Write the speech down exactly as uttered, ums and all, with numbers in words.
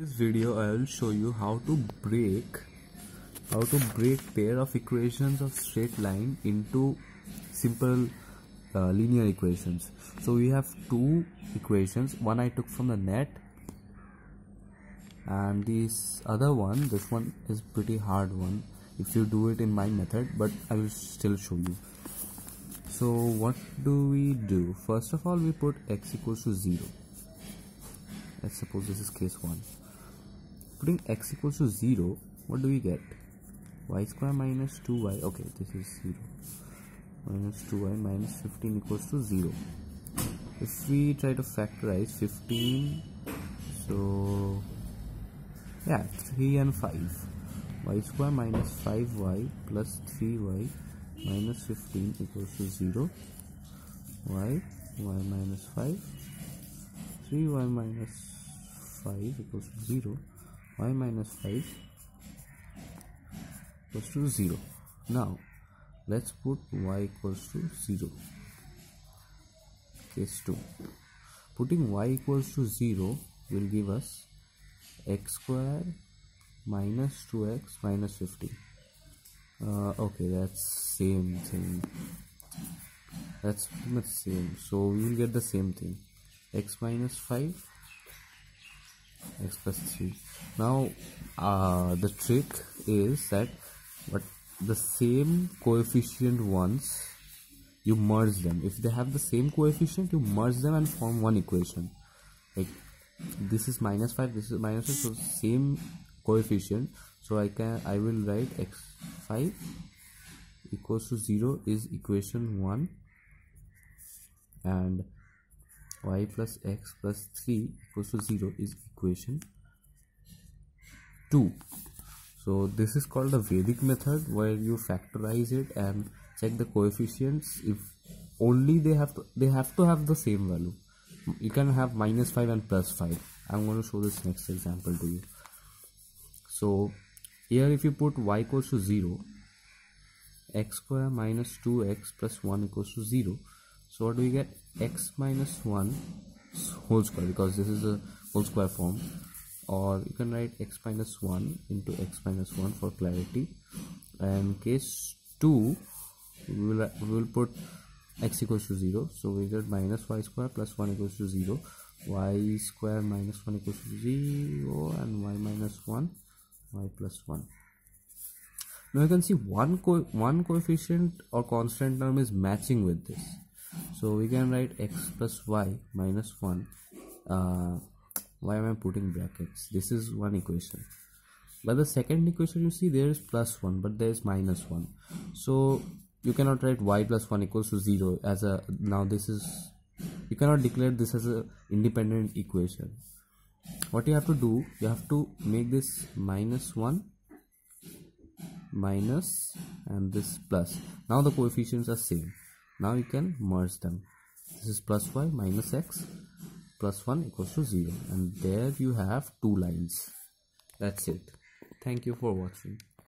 In this video I will show you how to break how to break pair of equations of straight line into simple uh, linear equations. So we have two equations, one I took from the net and this other one, this one is pretty hard one if you do it in my method, but I will still show you. So what do we do? First of all, we put x equals to zero. Let's suppose this is case one. Putting x equals to zero, what do we get? Y square minus two y, okay, this is zero, minus two y minus fifteen equals to zero. If we try to factorize fifteen, so yeah, three and five, y square minus five y plus three y minus fifteen equals to zero, y, y minus five, three y minus five equals to zero, y minus five equals to zero. Now let's put y equals to zero. Case two. Putting y equals to zero will give us x square minus two x minus fifteen. Uh, okay, that's same thing. That's pretty much same. So we will get the same thing. X minus five, x plus three. Now uh, the trick is that what the same coefficient ones, you merge them. If they have the same coefficient, you merge them and form one equation. Like this is minus five, this is minus six, so same coefficient. So I can I will write x five equals to zero is equation one, and y plus x plus three equals to zero is equation two. So this is called the Vedic method, where you factorize it and check the coefficients. If only they have to, they have to have the same value. You can have minus five and plus five. I'm going to show this next example to you. So here if you put y equals to zero, x square minus two x plus one equals to zero. So what do we get? X minus one whole square, because this is a whole square form, or you can write x minus one into x minus one for clarity. And case two, we will, we will put x equals to zero, so we get minus y square plus one equals to zero, y square minus one equals to zero, and y minus one, y plus one. Now you can see one co one coefficient or constant term is matching with this. So we can write x plus y minus one. Uh, why am I putting brackets? This is one equation. But the second equation, you see there is plus one, but there is minus one. So you cannot write y plus one equals to zero as a, now this is, you cannot declare this as a independent equation. What you have to do, you have to make this minus one minus and this plus. Now the coefficients are same. Now you can merge them. This is plus y minus x plus one equals to zero, and there you have two lines. That's it. Thank you for watching.